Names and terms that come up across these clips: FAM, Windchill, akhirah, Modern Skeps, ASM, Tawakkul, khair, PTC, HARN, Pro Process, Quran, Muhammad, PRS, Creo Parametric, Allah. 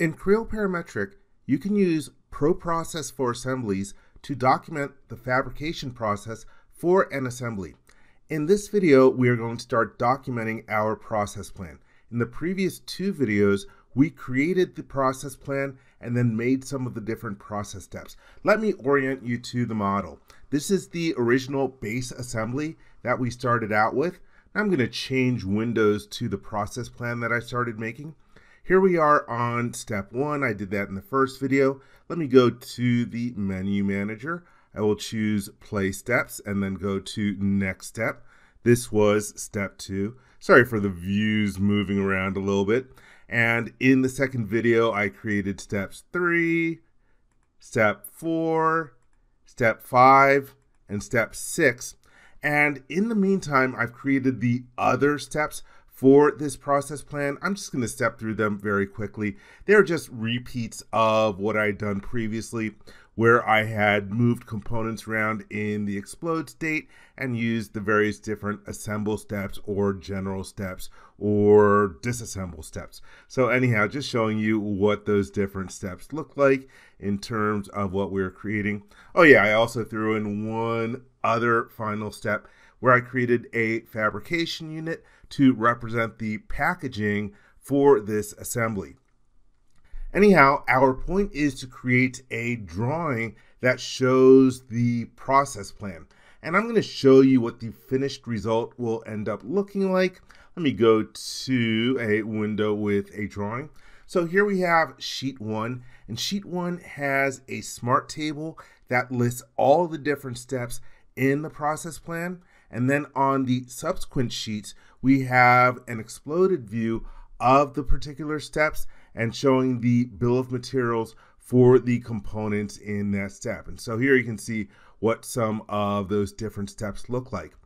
In Creo Parametric, you can use Pro Process for assemblies to document the fabrication process for an assembly. In this video, we are going to start documenting our process plan. In the previous two videos, we created the process plan and then made some of the different process steps. Let me orient you to the model. This is the original base assembly that we started out with. I'm going to change windows to the process plan that I started making. Here we are on step one. I did that in the first video. Let me go to the menu manager. I will choose play steps and then go to next step. This was step two. Sorry for the views moving around a little bit. And in the second video, I created steps 3, step 4, step 5, and step 6. And in the meantime, I've created the other steps for this process plan. I'm just going to step through them very quickly. They're just repeats of what I'd done previously, where I had moved components around in the explode state and used the various different assemble steps or general steps or disassemble steps. So anyhow, just showing you what those different steps look like in terms of what we're creating. Oh yeah, I also threw in one other final step where I created a fabrication unit to represent the packaging for this assembly. Anyhow, our point is to create a drawing that shows the process plan. And I'm going to show you what the finished result will end up looking like. Let me go to a window with a drawing. So here we have sheet one, and sheet one has a smart table that lists all the different steps in the process plan. And then on the subsequent sheets, we have an exploded view of the particular steps and showing the bill of materials for the components in that step. And so here you can see what some of those different steps look like.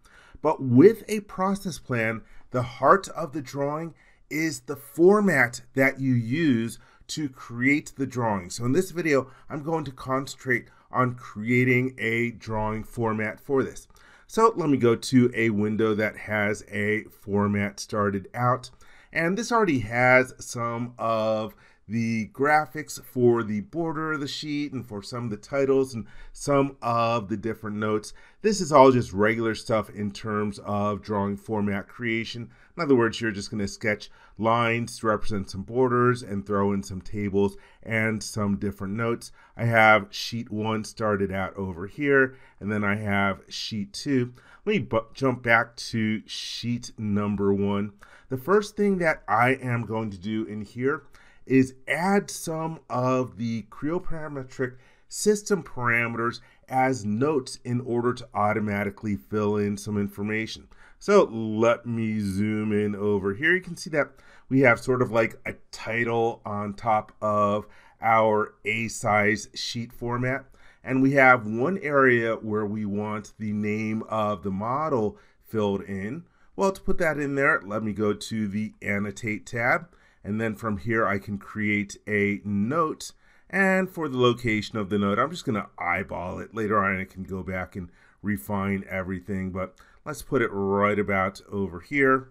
But with a process plan, the heart of the drawing is the format that you use to create the drawing. So in this video, I'm going to concentrate on creating a drawing format for this. So let me go to a window that has a format started out. And this already has some of the graphics for the border of the sheet and for some of the titles and some of the different notes. This is all just regular stuff in terms of drawing format creation. In other words, you're just going to sketch lines to represent some borders and throw in some tables and some different notes. I have sheet one started out over here, and then I have sheet two. Let me jump back to sheet number one. The first thing that I am going to do in here is add some of the Creo Parametric system parameters as notes in order to automatically fill in some information. So let me zoom in over here. You can see that we have sort of like a title on top of our A-size sheet format. And we have one area where we want the name of the model filled in. Well, to put that in there, let me go to the Annotate tab. And then from here, I can create a note. And for the location of the note, I'm just going to eyeball it. Later on, I can go back and refine everything. But let's put it right about over here.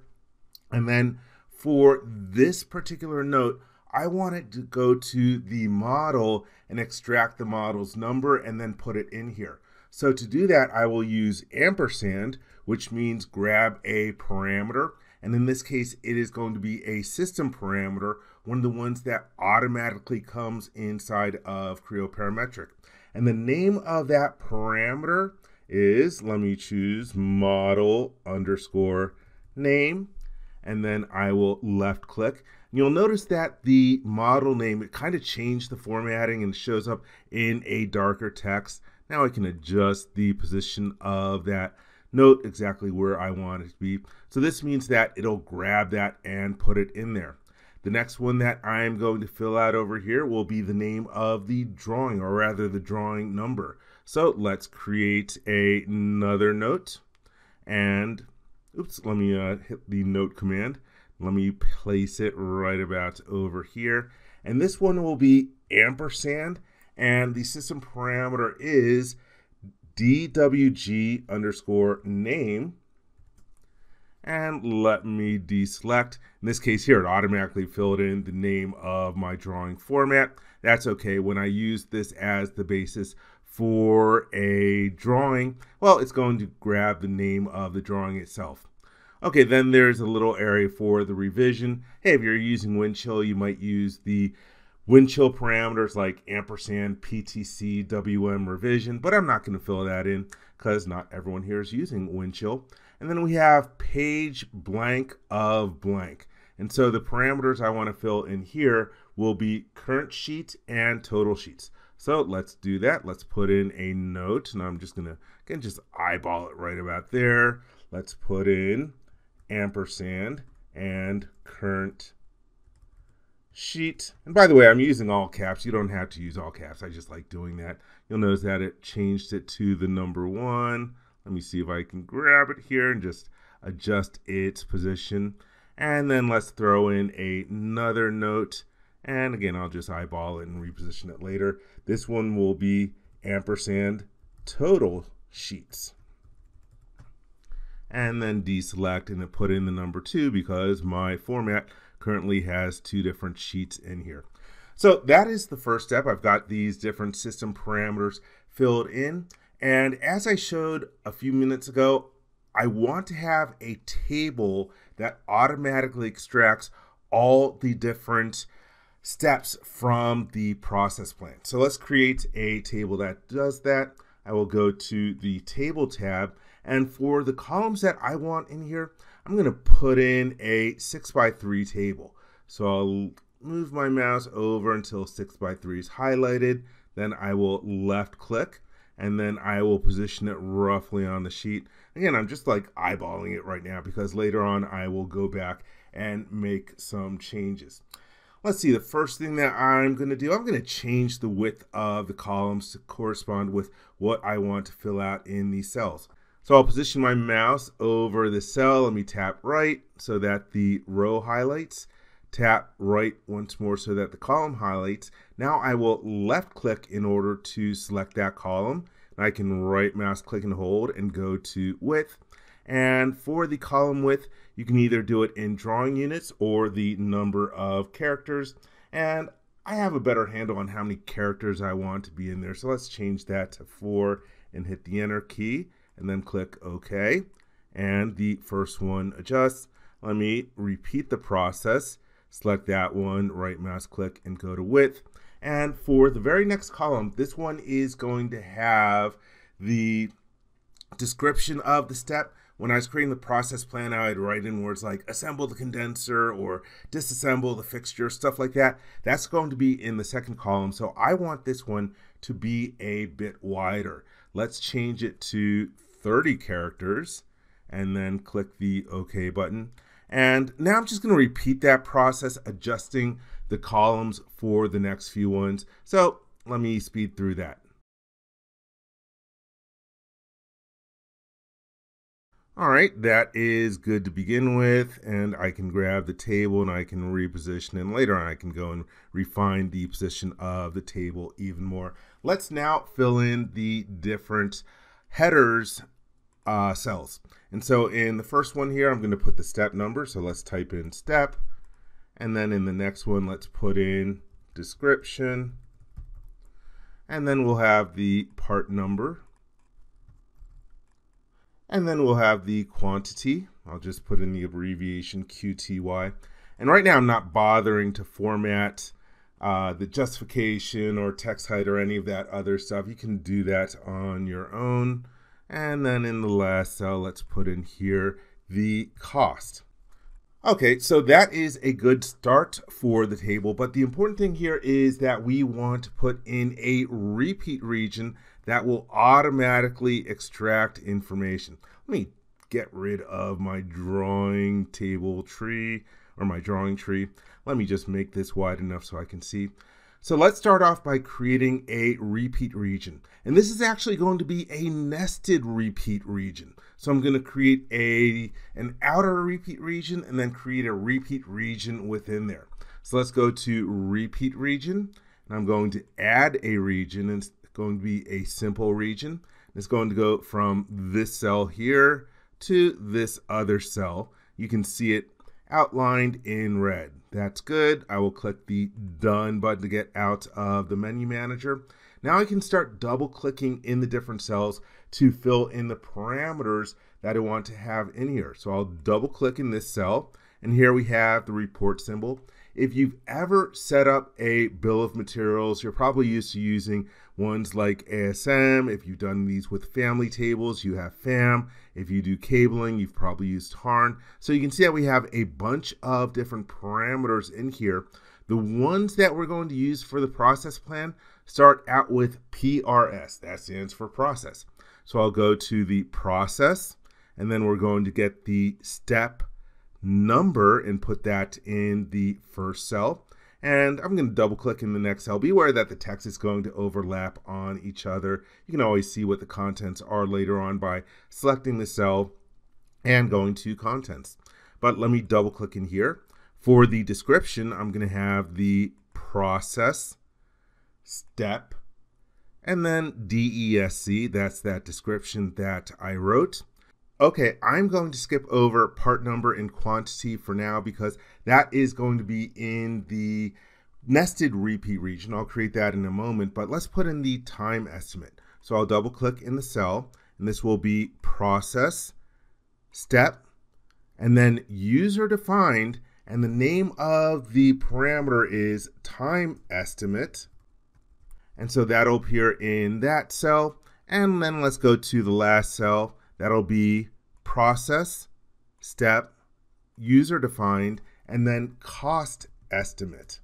And then for this particular note, I want it to go to the model and extract the model's number and then put it in here. So to do that, I will use ampersand, which means grab a parameter. And in this case, it is going to be a system parameter, one of the ones that automatically comes inside of Creo Parametric. And the name of that parameter is, let me choose model underscore name, and then I will left click. You'll notice that the model name, it kind of changed the formatting and shows up in a darker text. Now I can adjust the position of that note exactly where I want it to be. So this means that it'll grab that and put it in there. The next one that I'm going to fill out over here will be the name of the drawing, or rather the drawing number. So let's create another note. And oops, let me hit the note command. Let me place it right about over here. And this one will be ampersand. And the system parameter is DWG underscore name, and let me deselect. In this case here, it automatically filled in the name of my drawing format. That's okay. When I use this as the basis for a drawing, well, it's going to grab the name of the drawing itself. Okay, then there's a little area for the revision. Hey, if you're using Windchill, you might use the Windchill parameters like ampersand, PTC, WM, revision, but I'm not going to fill that in because not everyone here is using Windchill. And then we have page blank of blank. And so the parameters I want to fill in here will be current sheet and total sheets. So let's do that. Let's put in a note, and I'm just going to just eyeball it right about there. Let's put in ampersand and current sheet. And by the way, I'm using all caps. You don't have to use all caps. I just like doing that. You'll notice that it changed it to the number one. Let me see if I can grab it here and just adjust its position. And then let's throw in another note. And again, I'll just eyeball it and reposition it later. This one will be ampersand total sheets. And then deselect and then put in the number 2 because my format currently has 2 different sheets in here. So that is the first step. I've got these different system parameters filled in. And as I showed a few minutes ago, I want to have a table that automatically extracts all the different steps from the process plan. So let's create a table that does that. I will go to the table tab. And for the columns that I want in here, I'm going to put in a 6x3 table. So I'll move my mouse over until 6x3 is highlighted. Then I will left click, and then I will position it roughly on the sheet. Again, I'm just like eyeballing it right now because later on I will go back and make some changes. Let's see, the first thing that I'm going to do, I'm going to change the width of the columns to correspond with what I want to fill out in these cells. So I'll position my mouse over the cell. Let me tap right so that the row highlights. Tap right once more so that the column highlights. Now I will left click in order to select that column. And I can right mouse click and hold and go to width. And for the column width, you can either do it in drawing units or the number of characters. And I have a better handle on how many characters I want to be in there. So let's change that to 4 and hit the Enter key. And then click OK, and the first one adjusts. Let me repeat the process, select that one, right mouse click, and go to width. And for the very next column, this one is going to have the description of the step. When I was creating the process plan, I'd write in words like assemble the condenser or disassemble the fixture, stuff like that. That's going to be in the second column, so I want this one to be a bit wider. Let's change it to 30 characters and then click the OK button. And now I'm just going to repeat that process, adjusting the columns for the next few ones. So let me speed through that. All right, that is good to begin with, and I can grab the table and I can reposition, and later on I can go and refine the position of the table even more. Let's now fill in the different headers cells. And so in the first one here, I'm going to put the step number. So let's type in step, and then in the next one, let's put in description, and then we'll have the part number. And then we'll have the quantity. I'll just put in the abbreviation QTY. And right now I'm not bothering to format the justification or text height or any of that other stuff. You can do that on your own. And then in the last cell, let's put in here the cost. Okay, so that is a good start for the table, but the important thing here is that we want to put in a repeat region that will automatically extract information. Let me get rid of my drawing table tree, or my drawing tree. Let me just make this wide enough so I can see. So let's start off by creating a repeat region. And this is actually going to be a nested repeat region. So I'm going to create an outer repeat region and then create a repeat region within there. So let's go to repeat region, and I'm going to add a region, and it's going to be a simple region. It's going to go from this cell here to this other cell. You can see it outlined in red. That's good. I will click the Done button to get out of the menu manager. Now I can start double clicking in the different cells to fill in the parameters that I want to have in here. So I'll double click in this cell, and here we have the report symbol. If you've ever set up a bill of materials, you're probably used to using ones like ASM. If you've done these with family tables, you have FAM. If you do cabling, you've probably used HARN. So you can see that we have a bunch of different parameters in here. The ones that we're going to use for the process plan start out with PRS. That stands for process. So I'll go to the process, and then we're going to get the step number and put that in the first cell. And I'm going to double click in the next cell. Beware that the text is going to overlap on each other. You can always see what the contents are later on by selecting the cell and going to contents. But let me double click in here. For the description, I'm going to have the process step and then DESC. That's that description that I wrote. Okay, I'm going to skip over part number and quantity for now because that is going to be in the nested repeat region. I'll create that in a moment, but let's put in the time estimate. So I'll double click in the cell, and this will be process, step, and then user defined, and the name of the parameter is time estimate. And so that'll appear in that cell. And then let's go to the last cell. That'll be process, step, user defined, and then cost estimate.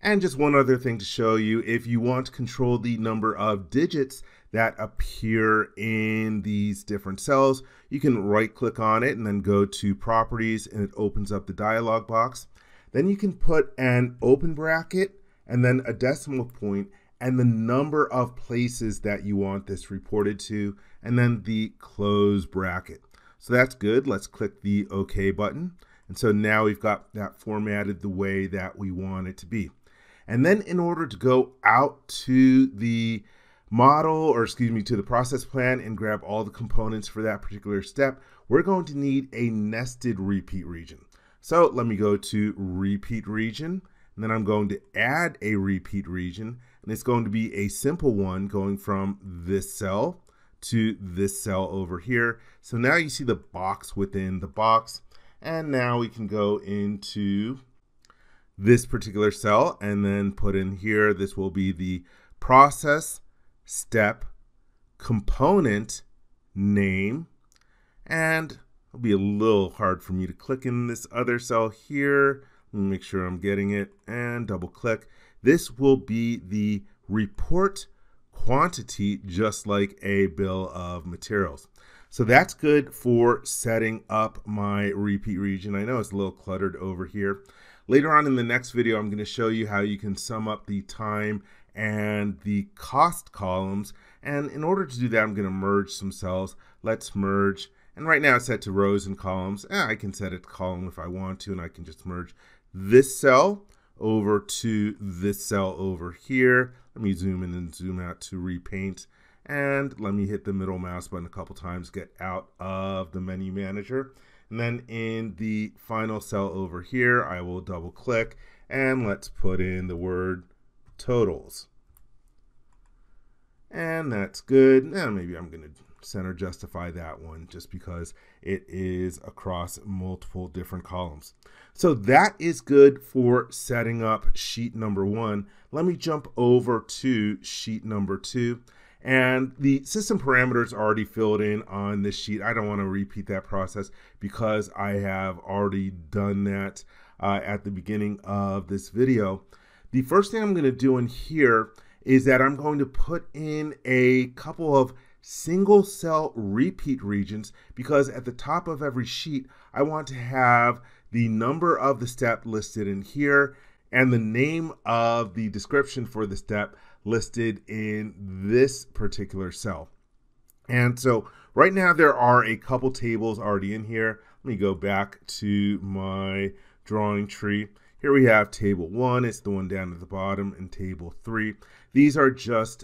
And just one other thing to show you, if you want to control the number of digits that appear in these different cells, you can right click on it and then go to properties, and it opens up the dialog box. Then you can put an open bracket and then a decimal point and the number of places that you want this reported to, and then the close bracket. So that's good. Let's click the OK button. And so now we've got that formatted the way that we want it to be. And then in order to go out to the model, or excuse me, to the process plan and grab all the components for that particular step, we're going to need a nested repeat region. So let me go to repeat region. And then I'm going to add a repeat region, and it's going to be a simple one going from this cell to this cell over here. So now you see the box within the box, and now we can go into this particular cell and then put in here, this will be the process, step, component, name, and it'll be a little hard for me to click in this other cell here. Make sure I'm getting it, and double click. This will be the report quantity, just like a bill of materials. So that's good for setting up my repeat region. I know it's a little cluttered over here. Later on in the next video, I'm going to show you how you can sum up the time and the cost columns. And in order to do that, I'm going to merge some cells. Let's merge. And right now it's set to rows and columns. I can set it to column if I want to, and I can just merge this cell over to this cell over here. Let me zoom in and zoom out to repaint. And let me hit the middle mouse button a couple times, get out of the menu manager. And then in the final cell over here, I will double click, and let's put in the word totals. And that's good. Now maybe I'm going to center justify that one just because it is across multiple different columns. So that is good for setting up sheet number one. Let me jump over to sheet number two. And the system parameters already filled in on this sheet. I don't want to repeat that process because I have already done that at the beginning of this video. The first thing I'm going to do in here is that I'm going to put in a couple of single cell repeat regions, because at the top of every sheet, I want to have the number of the step listed in here and the name of the description for the step listed in this particular cell. And so right now there are a couple tables already in here. Let me go back to my drawing tree. Here we have table one, it's the one down at the bottom, and table three. These are just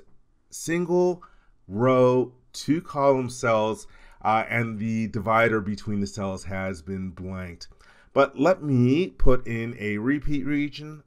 single row, two column cells and the divider between the cells has been blanked. But let me put in a repeat region.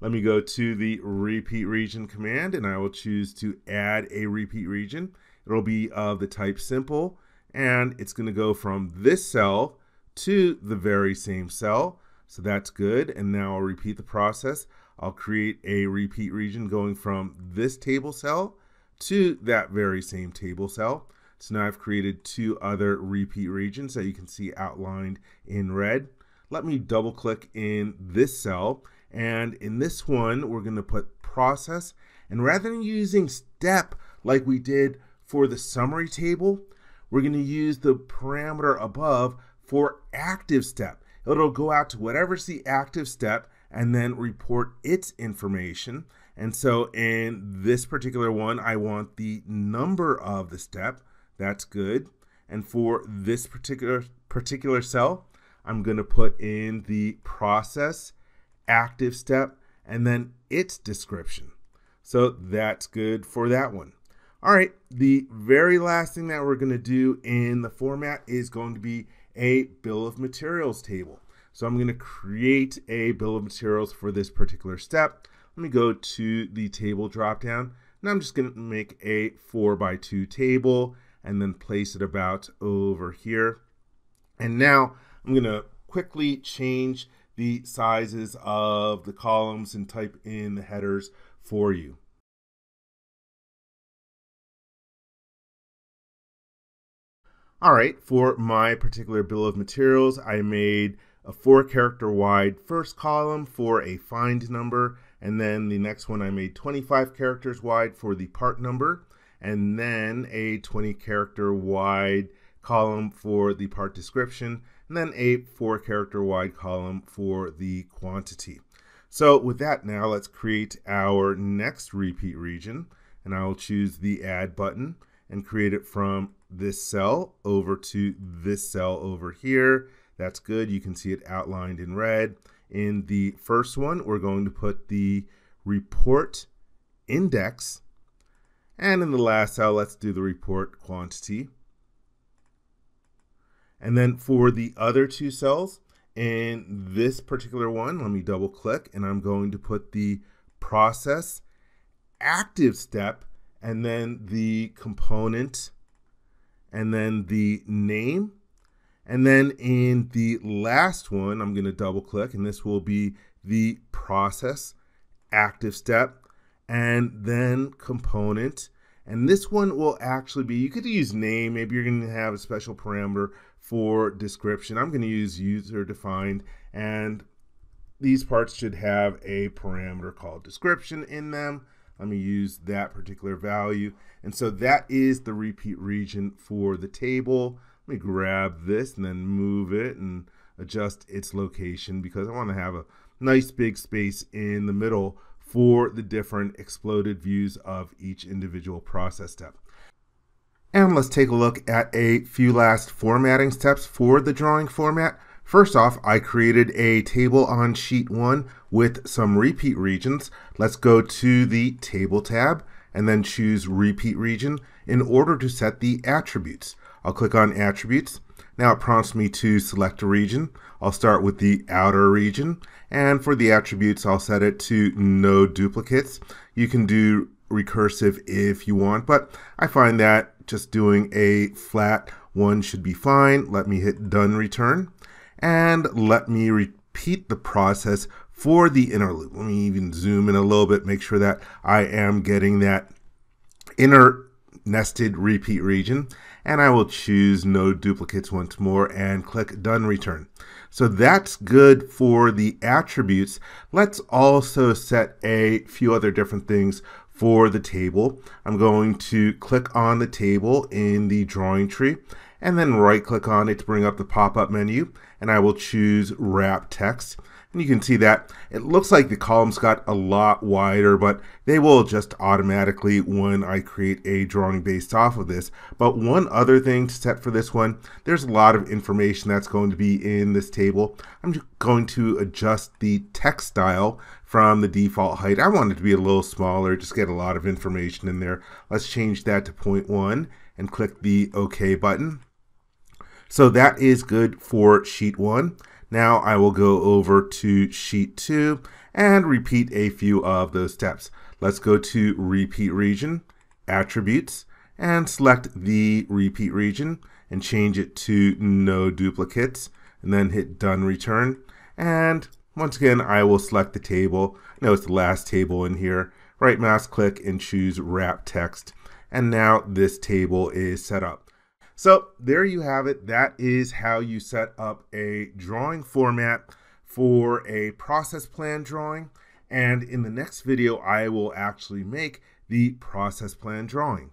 Let me go to the repeat region command, and I will choose to add a repeat region. It'll be of the type simple, and it's going to go from this cell to the very same cell. So that's good. And now I'll repeat the process. I'll create a repeat region going from this table cell to that very same table cell. So now I've created two other repeat regions that you can see outlined in red. Let me double click in this cell, and in this one we're going to put process, and rather than using step like we did for the summary table, we're going to use the parameter above for active step. It'll go out to whatever's the active step and then report its information. And so in this particular one, I want the number of the step. That's good. And for this particular cell, I'm going to put in the process, active step, and then its description. So that's good for that one. All right, the very last thing that we're going to do in the format is going to be a bill of materials table. So I'm going to create a bill of materials for this particular step. Let me go to the table dropdown, and I'm just going to make a 4x2 table and then place it about over here. And now I'm going to quickly change the sizes of the columns and type in the headers for you. All right, for my particular bill of materials, I made a 4-character wide first column for a find number, and then the next one I made 25 characters wide for the part number, and then a 20-character wide column for the part description, and then a 4-character wide column for the quantity. So with that, now let's create our next repeat region, and I will choose the add button and create it from this cell over to this cell over here. That's good. You can see it outlined in red. In the first one, we're going to put the report index. And in the last cell, let's do the report quantity. And then for the other two cells, in this particular one, let me double click, and I'm going to put the process, active step, and then the component, and then the name. And then in the last one, I'm going to double click, and this will be the process, active step, and then component. And this one will actually be, you could use name, maybe you're going to have a special parameter for description. I'm going to use user defined, and these parts should have a parameter called description in them. Let me use that particular value. And so that is the repeat region for the table. Let me grab this and then move it and adjust its location, because I want to have a nice big space in the middle for the different exploded views of each individual process step. And let's take a look at a few last formatting steps for the drawing format. First off, I created a table on sheet 1 with some repeat regions. Let's go to the table tab and then choose repeat region in order to set the attributes. I'll click on attributes. Now it prompts me to select a region. I'll start with the outer region, and for the attributes I'll set it to no duplicates. You can do recursive if you want, but I find that just doing a flat one should be fine. Let me hit done, return. And let me repeat the process for the inner loop. Let me even zoom in a little bit, make sure that I am getting that inner nested repeat region. And I will choose no duplicates once more and click done, return. So that's good for the attributes. Let's also set a few other different things for the table. I'm going to click on the table in the drawing tree, and then right click on it to bring up the pop-up menu, and I will choose wrap text. And you can see that it looks like the columns got a lot wider, but they will adjust automatically when I create a drawing based off of this. But one other thing to set for this one, there's a lot of information that's going to be in this table. I'm just going to adjust the text style from the default height. I want it to be a little smaller, just get a lot of information in there. Let's change that to 0.1 and click the OK button. So that is good for sheet one. Now I will go over to sheet two and repeat a few of those steps. Let's go to repeat region, attributes, and select the repeat region and change it to no duplicates, and then hit done, return. And once again, I will select the table. I know it's the last table in here. Right mouse click and choose wrap text. And now this table is set up. So there you have it. That is how you set up a drawing format for a process plan drawing. And in the next video, I will actually make the process plan drawing.